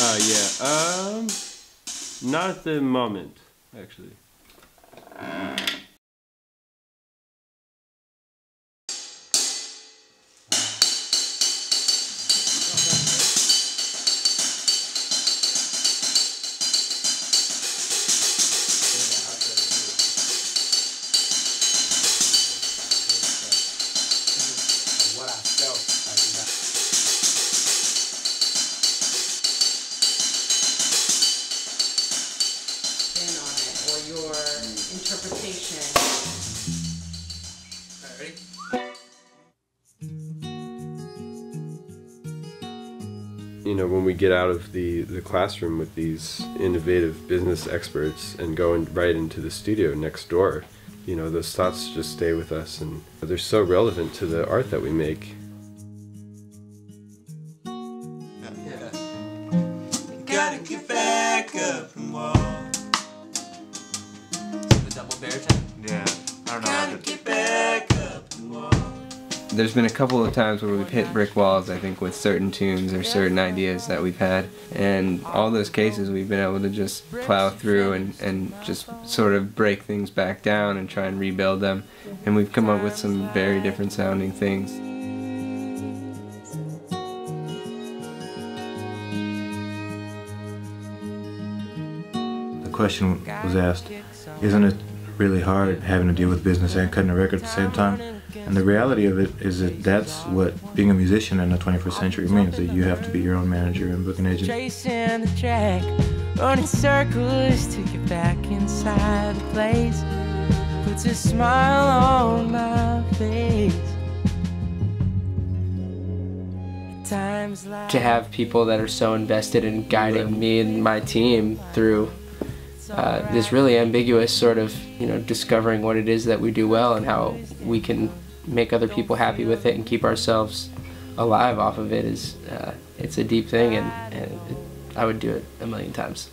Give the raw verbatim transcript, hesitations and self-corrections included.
Uh, yeah, um, not at the moment, actually. Interpretation. All right, ready? You know, when we get out of the, the classroom with these innovative business experts and go in, right into the studio next door, you know, those thoughts just stay with us, and they're so relevant to the art that we make. Yeah. Gotta get back up and walk. Yeah, I don't know how to get back up and walk. There's been a couple of times where we've hit brick walls, I think, with certain tunes or certain ideas that we've had, and all those cases we've been able to just plow through and, and just sort of break things back down and try and rebuild them, and we've come up with some very different sounding things. The question was asked, isn't it really hard having to deal with business and cutting a record at the same time? And the reality of it is that that's what being a musician in the twenty-first century means, that you have to be your own manager and booking agent. Chasing the track, running circles to get back inside the place, puts a smile on my face. To have people that are so invested in guiding me and my team through Uh, this really ambiguous sort of, you know, discovering what it is that we do well and how we can make other people happy with it and keep ourselves alive off of it is, uh, it's a deep thing, and, and it, I would do it a million times.